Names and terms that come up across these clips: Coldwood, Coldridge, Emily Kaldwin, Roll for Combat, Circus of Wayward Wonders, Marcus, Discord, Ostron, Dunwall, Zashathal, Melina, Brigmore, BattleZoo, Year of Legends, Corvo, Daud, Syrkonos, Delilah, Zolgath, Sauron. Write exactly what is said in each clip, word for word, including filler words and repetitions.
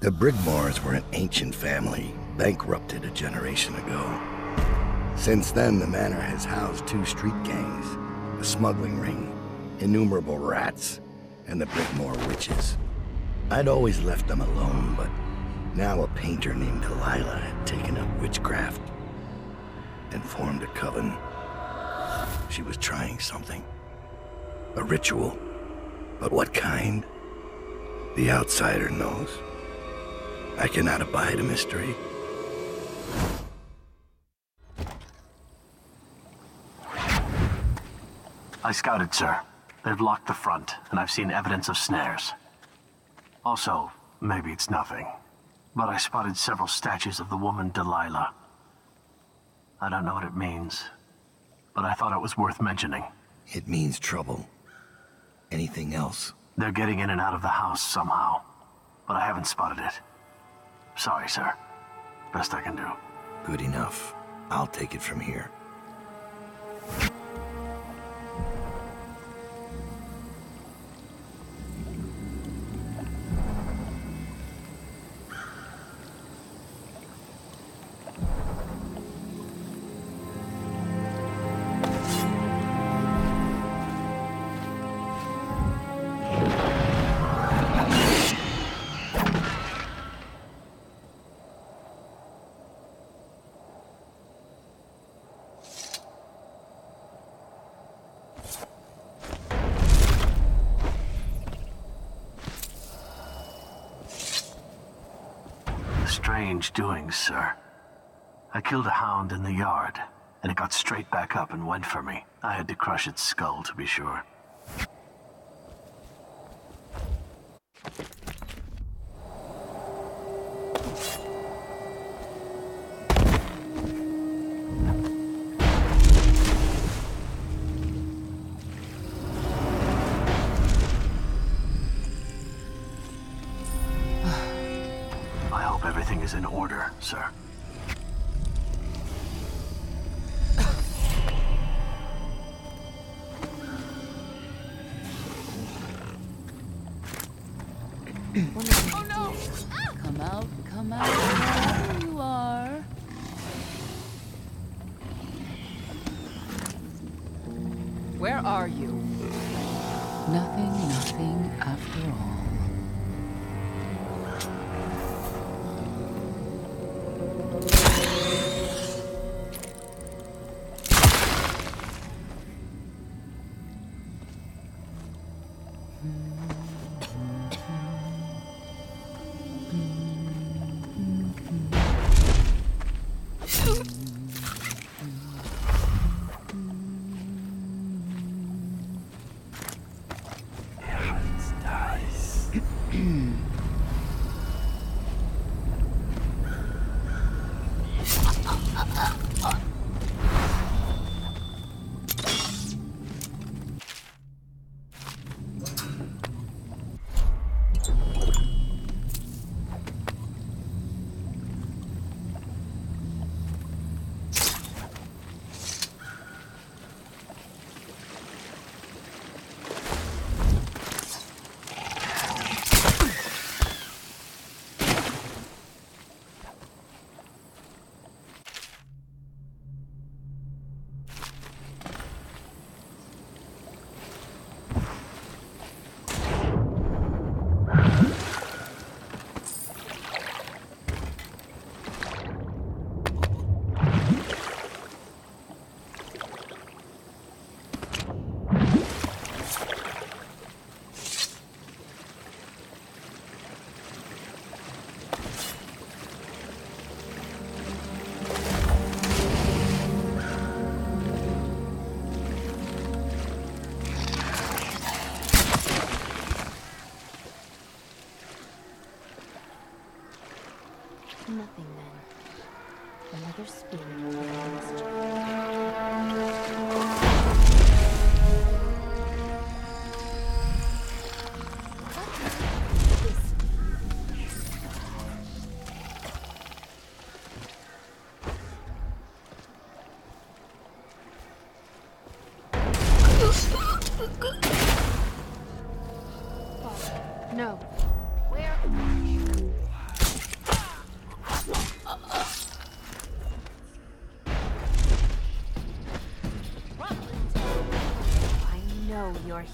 The Brigmores were an ancient family, bankrupted a generation ago. Since then, the manor has housed two street gangs, a smuggling ring, innumerable rats, and the Brigmore witches. I'd always left them alone, but now a painter named Delilah had taken up witchcraft and formed a coven. She was trying something. A ritual. But what kind? The outsider knows. I cannot abide a mystery. I scouted, sir. They've locked the front, and I've seen evidence of snares. Also, maybe it's nothing, but I spotted several statues of the woman Delilah. I don't know what it means, but I thought it was worth mentioning. It means trouble. Anything else? They're getting in and out of the house somehow, but I haven't spotted it. Sorry, sir. Best I can do. Good enough. I'll take it from here. Strange doings, sir. I killed a hound in the yard, and it got straight back up and went for me. I had to crush its skull, to be sure. In order, sir. Oh no! Come out, come out, wherever you are. Where are you? Nothing, nothing after all. Nothing then. Another spirit. No. Where are you?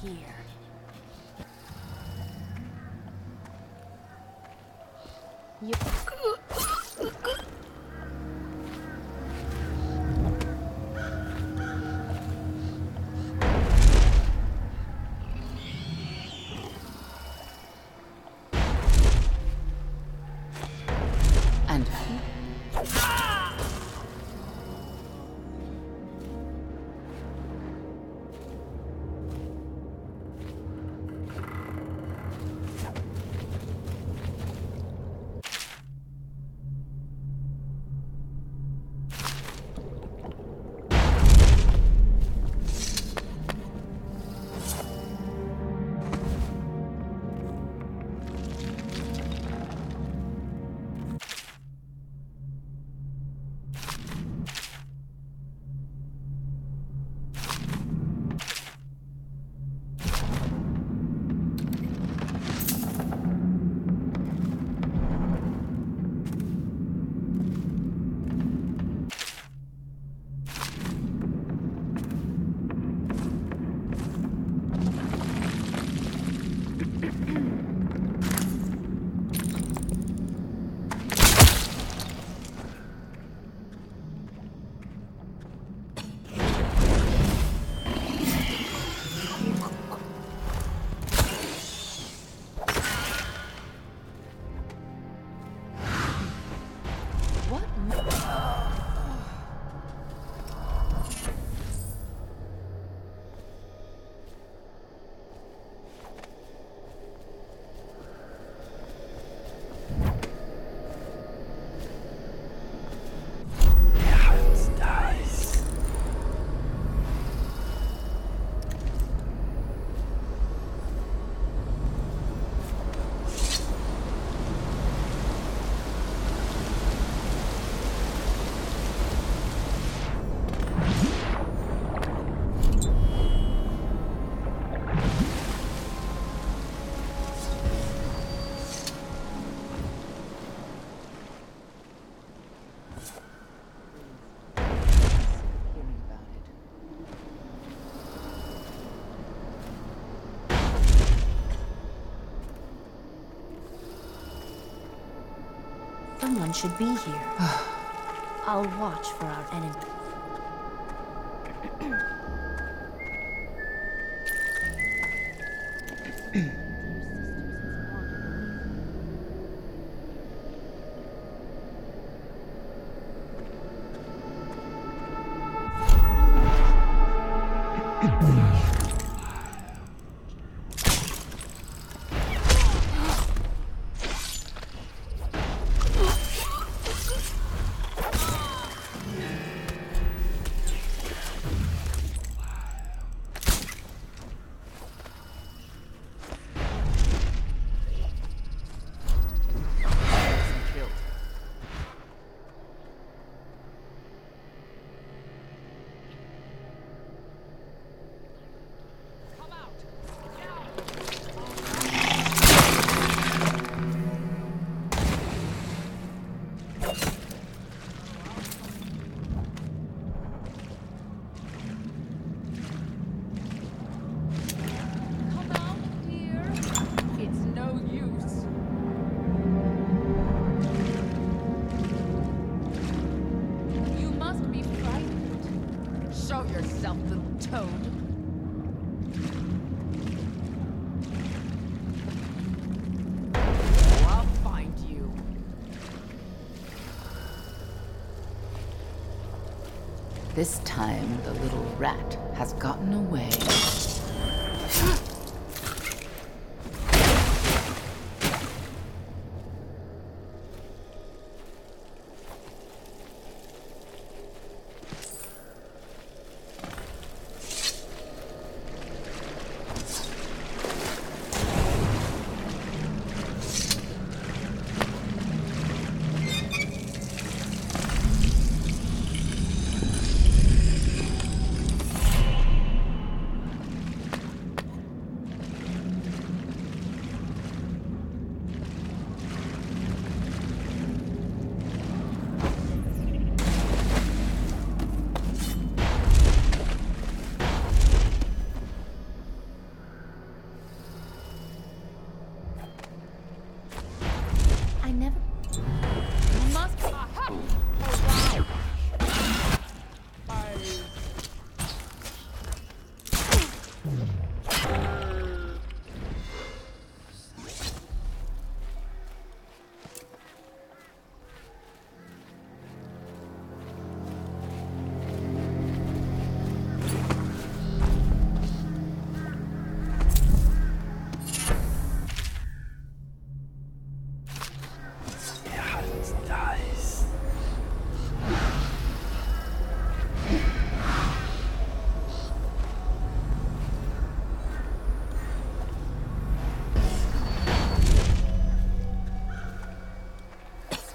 you're here. You... And someone should be here. I'll watch for our enemy. This time, the little rat has gotten away.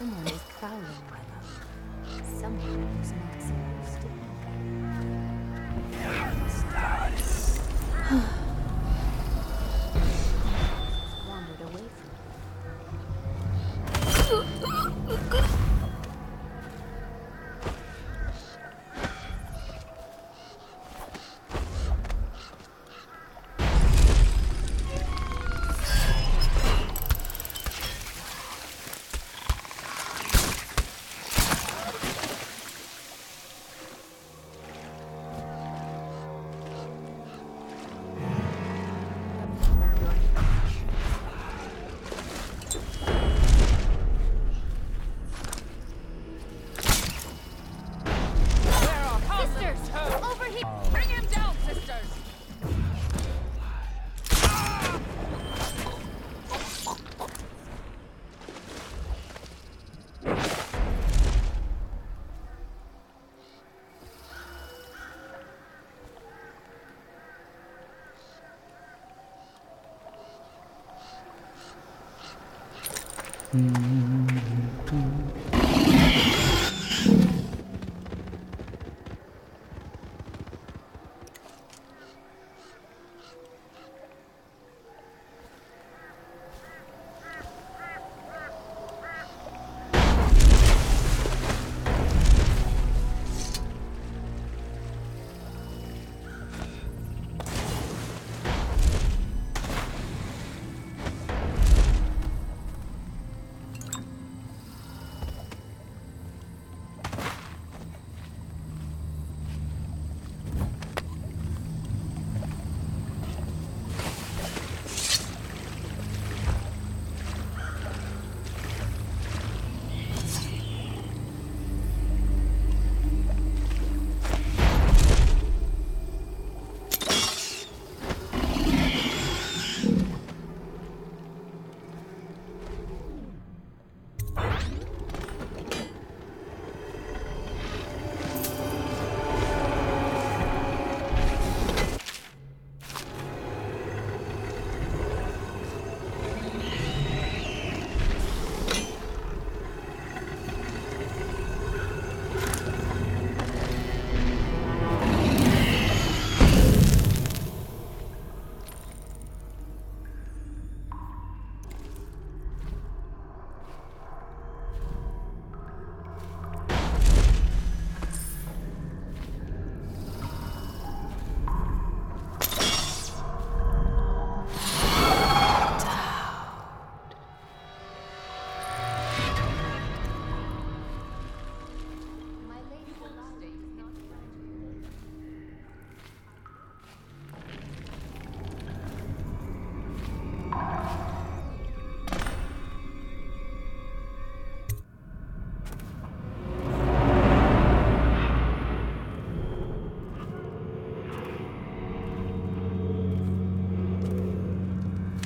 Someone is prowling my love. Someone who's not supposed to be. Wandered away from me.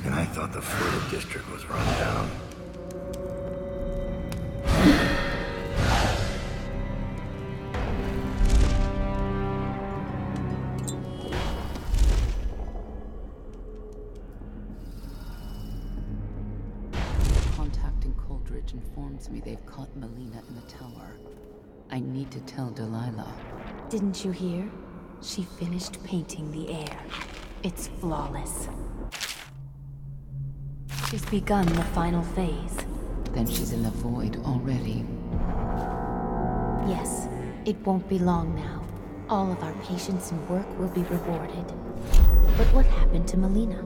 I thought the Florida district was run down. Contact in Coldridge informs me they've caught Melina in the tower. I need to tell Delilah. Didn't you hear? She finished painting the air. It's flawless. She's begun the final phase. Then she's in the void already. Yes, it won't be long now. All of our patience and work will be rewarded. But what happened to Melina?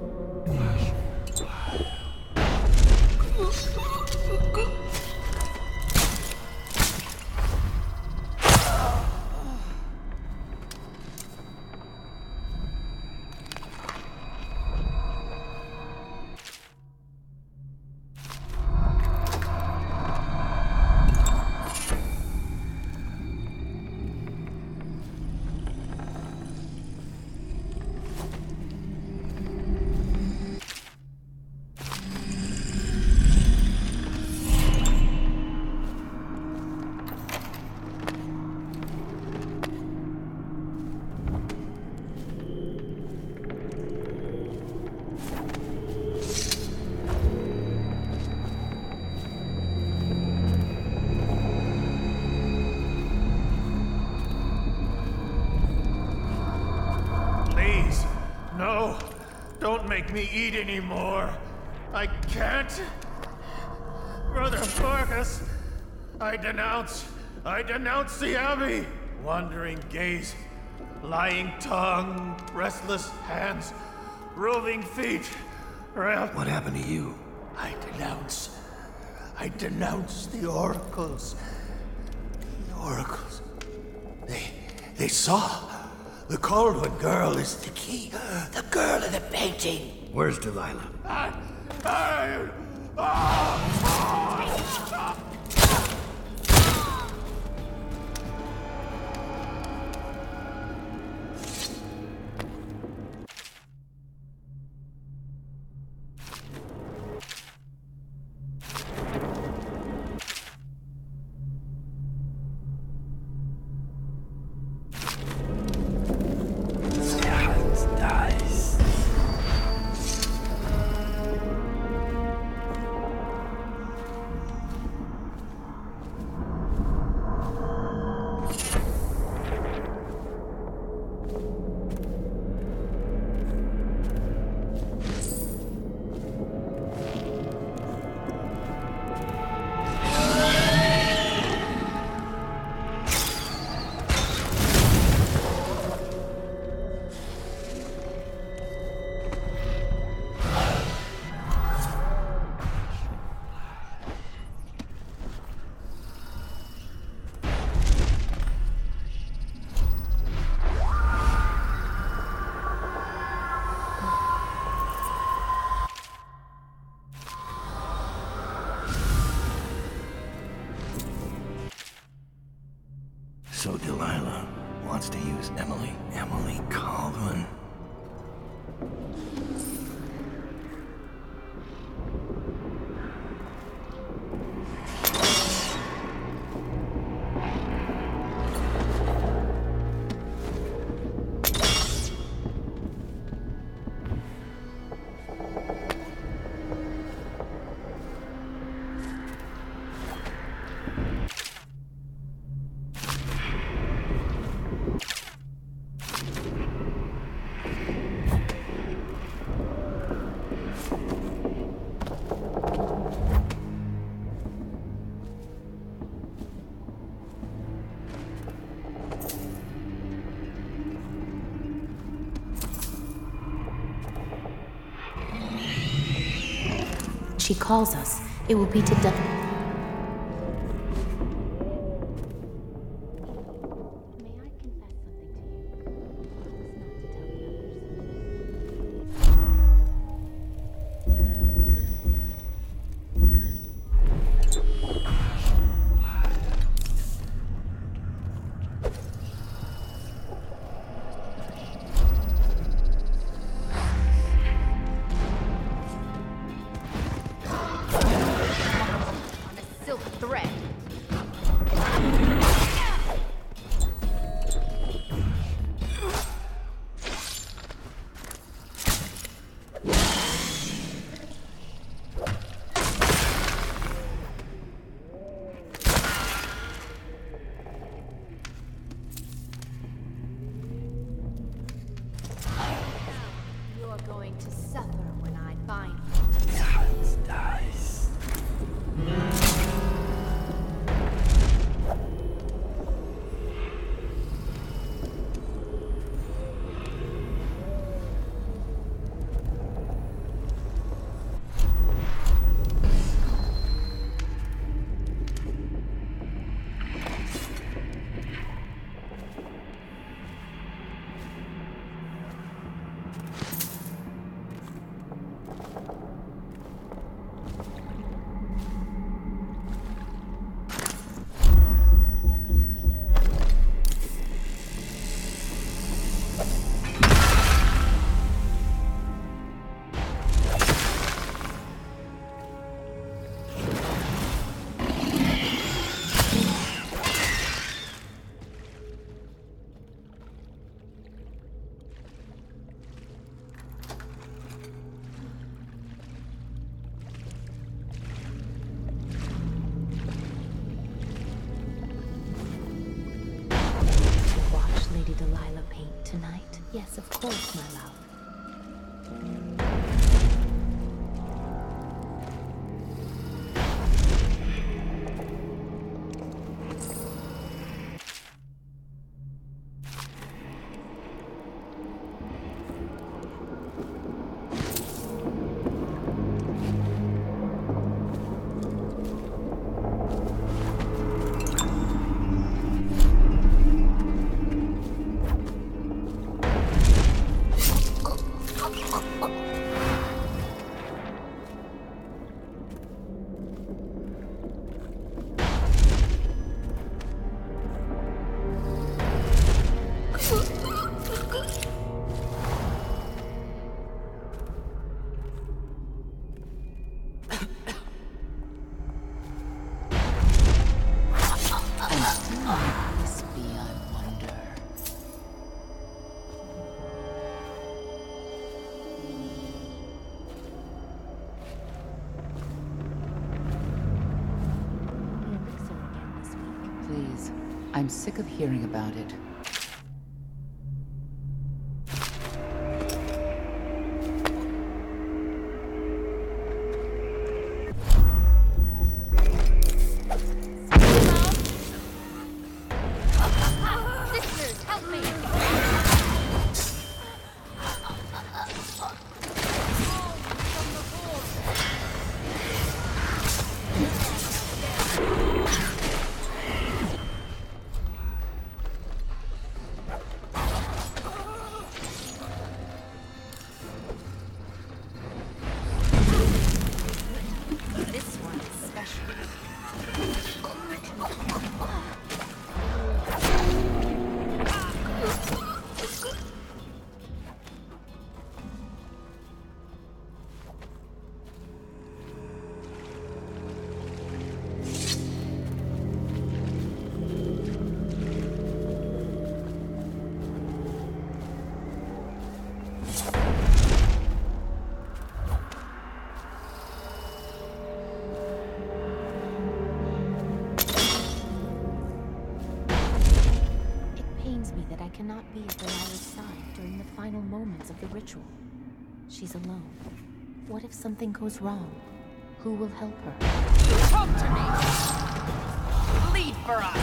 make me eat anymore. I can't. Brother Marcus, I denounce, I denounce the Abbey. Wandering gaze, lying tongue, restless hands, roving feet. Rail- what happened to you? I denounce, I denounce the oracles. The oracles. They, they saw. The Coldwood girl is the key. The girl in the painting. Where's Delilah? I, I, oh, oh, oh. So Delilah wants to use Emily, Emily Kaldwin. She calls us. It will be to death. Delilah paint tonight? Yes, of course, my love. I'm sick of hearing about it. Cannot be at Delilah's side during the final moments of the ritual. She's alone. What if something goes wrong? Who will help her? Talk to me! Bleed for us!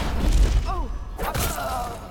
Oh! Oh.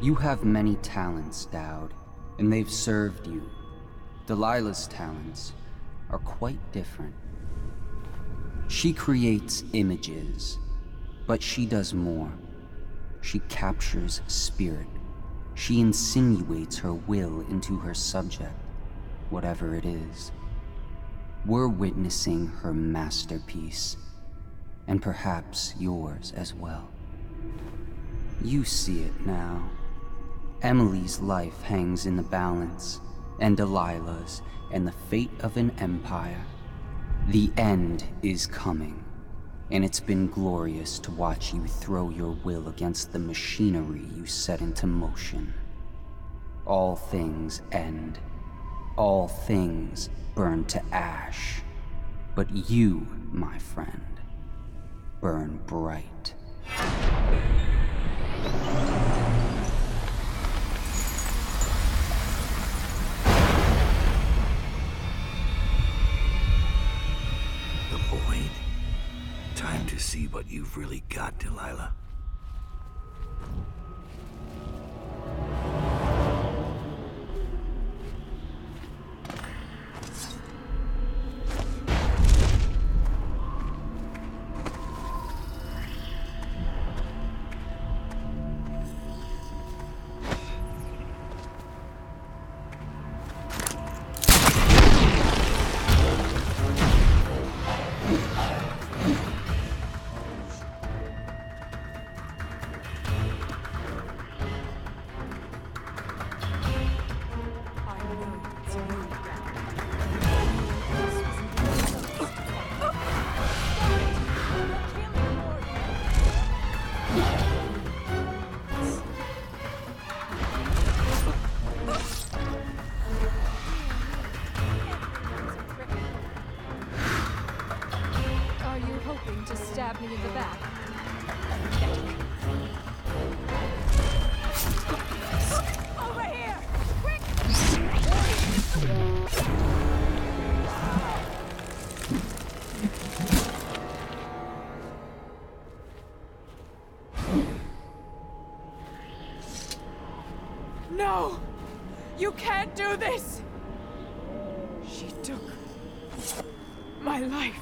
You have many talents, Daud, and they've served you. Delilah's talents are quite different. She creates images, but she does more. She captures spirit. She insinuates her will into her subject, whatever it is. We're witnessing her masterpiece, and perhaps yours as well. You see it now. Emily's life hangs in the balance, and Delilah's, and the fate of an empire. The end is coming, and it's been glorious to watch you throw your will against the machinery you set into motion. All things end. All things burn to ash. But you, my friend, burn bright. See what you've really got, Delilah. You can't do this! She took my life.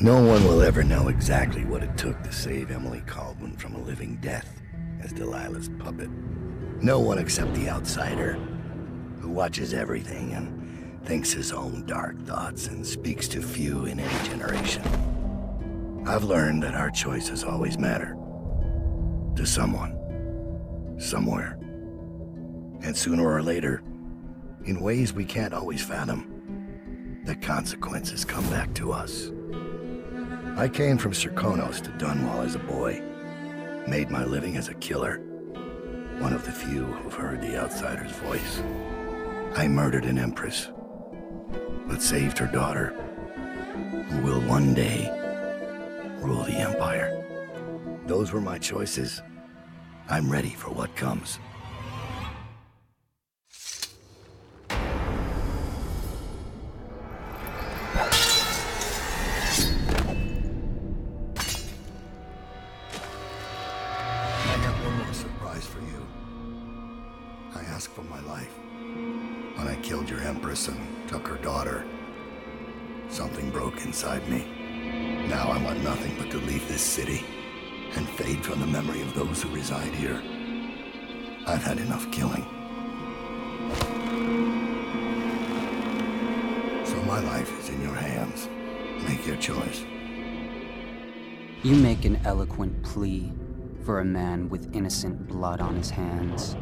No one will ever know exactly what it took to save Emily Kaldwin from a living death as Delilah's puppet. No one except the outsider, who watches everything and thinks his own dark thoughts and speaks to few in any generation. I've learned that our choices always matter. To someone. Somewhere. And sooner or later, in ways we can't always fathom, the consequences come back to us. I came from Syrkonos to Dunwall as a boy, made my living as a killer, one of the few who've heard the outsider's voice. I murdered an empress, but saved her daughter, who will one day rule the empire. Those were my choices. I'm ready for what comes. Inside me. Now I want nothing but to leave this city and fade from the memory of those who reside here. I've had enough killing. So my life is in your hands. Make your choice. You make an eloquent plea for a man with innocent blood on his hands.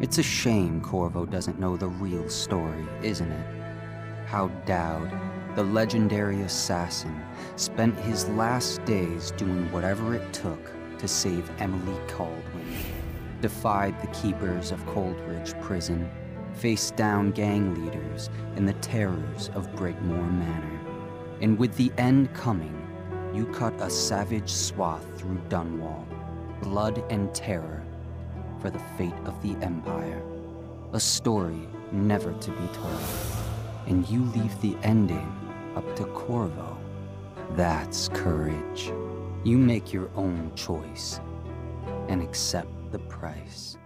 It's a shame Corvo doesn't know the real story, isn't it? How Daud, the legendary assassin, spent his last days doing whatever it took to save Emily Kaldwin, defied the keepers of Coldridge prison, faced down gang leaders and the terrors of Brigmore Manor. And with the end coming, you cut a savage swath through Dunwall, blood and terror for the fate of the Empire. A story never to be told. And you leave the ending up to Corvo. That's courage. You make your own choice and accept the price.